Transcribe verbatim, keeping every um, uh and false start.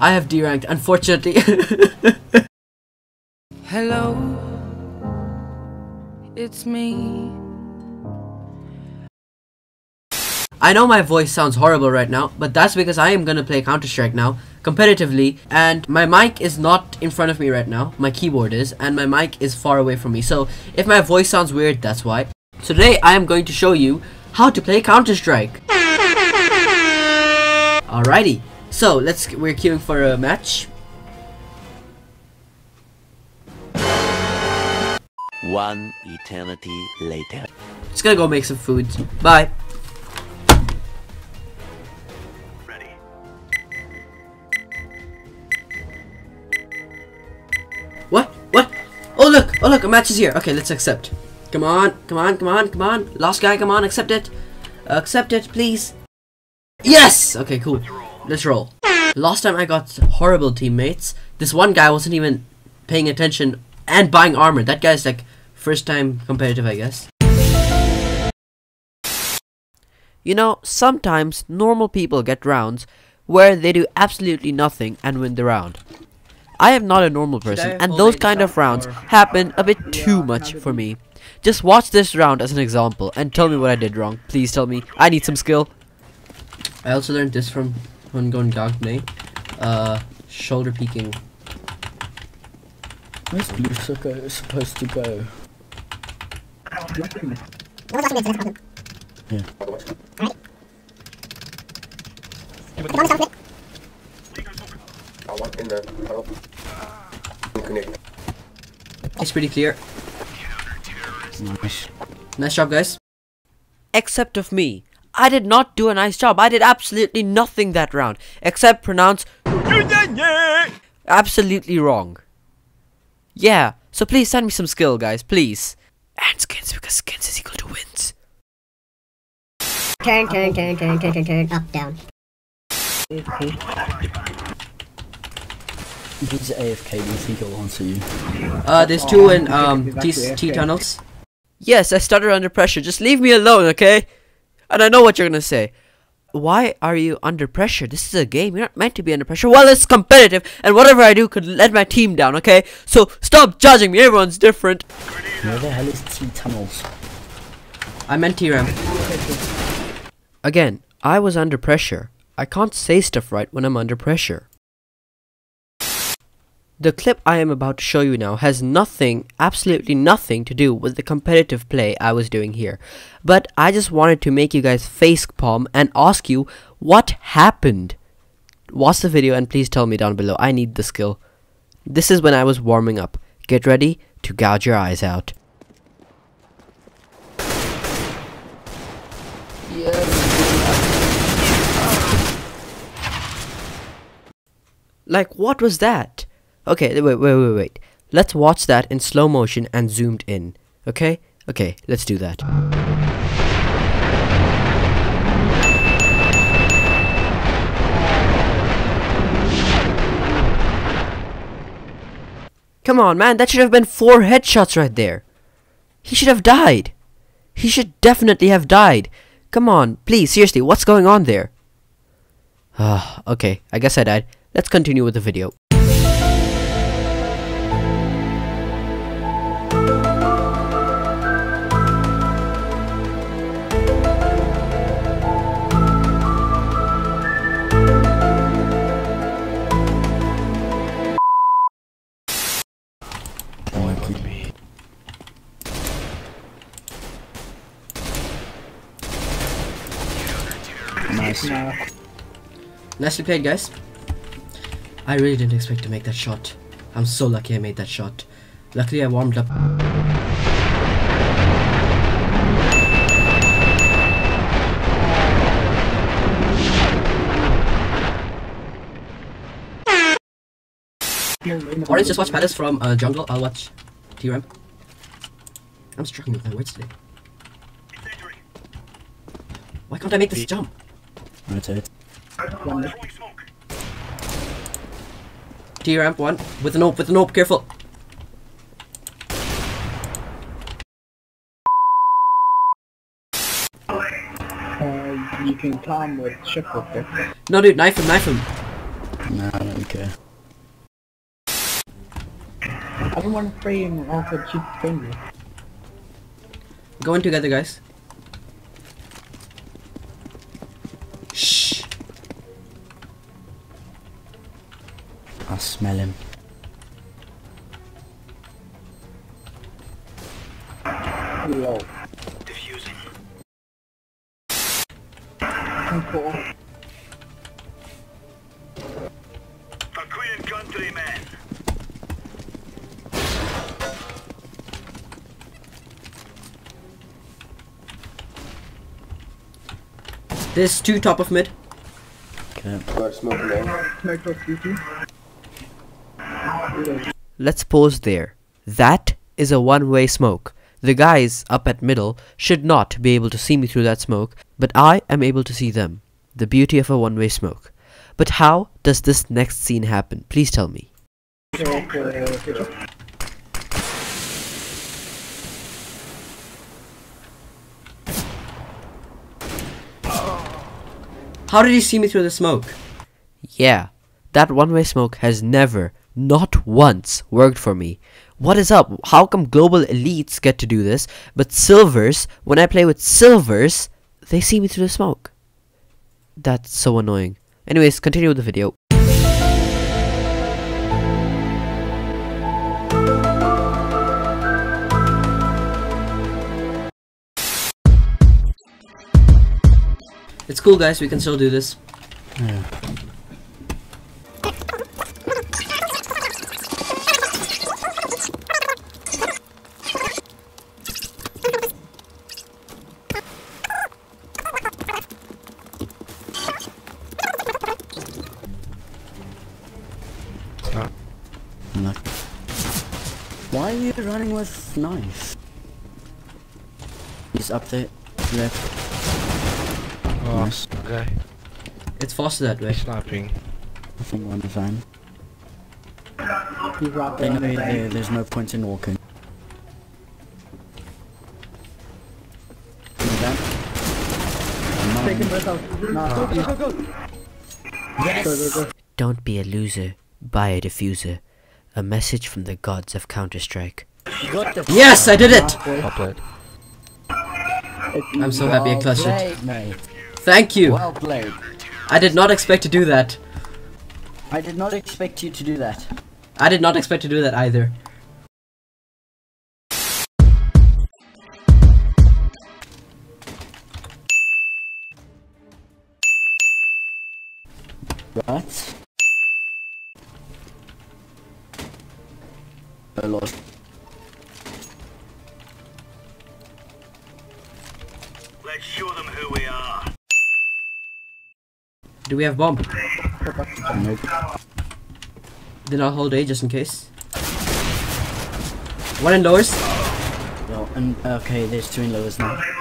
I have D-ranked, unfortunately. Hello, it's me. I know my voice sounds horrible right now, but that's because I am gonna play Counter-Strike now, competitively, and my mic is not in front of me right now, my keyboard is, and my mic is far away from me, so if my voice sounds weird, that's why. So today, I am going to show you how to play Counter-Strike. Alrighty, so let's, we're queuing for a match. One eternity later. Just gonna go make some food, bye. What? What? Oh look! Oh look! A match is here! Okay, let's accept. Come on! Come on! Come on! Come on! Last guy, come on! Accept it! Accept it, please! Yes! Okay, cool. Let's roll. Last time I got horrible teammates. This one guy wasn't even paying attention and buying armor. That guy's like, first time competitive, I guess. You know, sometimes normal people get rounds where they do absolutely nothing and win the round. I am not a normal person, and those kind of rounds happen a bit too much for me. Just watch this round as an example, and tell me what I did wrong. Please tell me. I need some skill. I also learned this from Hongon Gagne. Uh, shoulder peeking. Where's Blue Sucker supposed to go? Yeah. It's pretty clear. Nice. Nice job, guys. Except of me. I did not do a nice job. I did absolutely nothing that round. Except pronounce absolutely wrong. Yeah. So please send me some skill, guys. Please. And skins, because skins is equal to wins. Turn, turn, turn, turn, turn, turn, turn. Up, down. He's A F K, do you think he'll answer you? Uh, there's two in, um, T-Tunnels. Yes, I stutter under pressure. Just leave me alone, okay? And I know what you're gonna say. Why are you under pressure? This is a game. You're not meant to be under pressure. Well, it's competitive, and whatever I do could let my team down, okay? So, stop judging me. Everyone's different. Where the hell is T-Tunnels? I meant T-Ram. Again, I was under pressure. I can't say stuff right when I'm under pressure. The clip I am about to show you now has nothing, absolutely nothing to do with the competitive play I was doing here. But I just wanted to make you guys facepalm and ask you what happened. Watch the video and please tell me down below. I need the skill. This is when I was warming up. Get ready to gouge your eyes out. Like, what was that? Okay, wait, wait, wait, wait. Let's watch that in slow motion and zoomed in. Okay? Okay, let's do that. Come on, man. That should have been four headshots right there. He should have died. He should definitely have died. Come on, please, seriously, what's going on there? Ah, okay, I guess I died. Let's continue with the video. Nice. No. Nicely played, guys. I really didn't expect to make that shot. I'm so lucky I made that shot. Luckily I warmed up. Orange, just watch Palace from uh, Jungle. I'll watch T-Ram. I'm struggling with my words today. Why can't I make this jump? That's it. T-Ramp one. With an op, with an op, careful. Uh, you can climb with ship up there. No dude, knife him, knife him. No, I don't Okay. I don't want to frame off a cheap finger. Go in together, guys. Shh. I smell him. Hello. Diffusing. Cool. A queen country man. There's two top of mid. Okay. Let's pause there. That is a one-way smoke. The guys up at middle should not be able to see me through that smoke, but I am able to see them. The beauty of a one-way smoke. But how does this next scene happen? Please tell me. How did you see me through the smoke? Yeah, that one-way smoke has never, not once, worked for me. What is up? How come global elites get to do this, but silvers, when I play with silvers, they see me through the smoke? That's so annoying. Anyways, continue with the video. It's cool, guys, we can still do this. Yeah. No. Why are you running with knife? He's up there, left. Oh, nice. Okay. It's faster that way. Sniping. I think we're on the van. They know you're there, there's no point in walking. Take him both out. No. Go, go, go, go. Yes! Go, go, go. Don't be a loser, buy a diffuser. A message from the gods of Counter-Strike. Yes, I did it! I'm so happy I clutched it. Thank you! Well played. I did not expect to do that. I did not expect you to do that. I did not expect to do that either. What? I lost. Let's show them who we are. Do we have bomb? Nope. Then I'll hold A just in case. One in lowers. No, and okay, there's two in lowers now.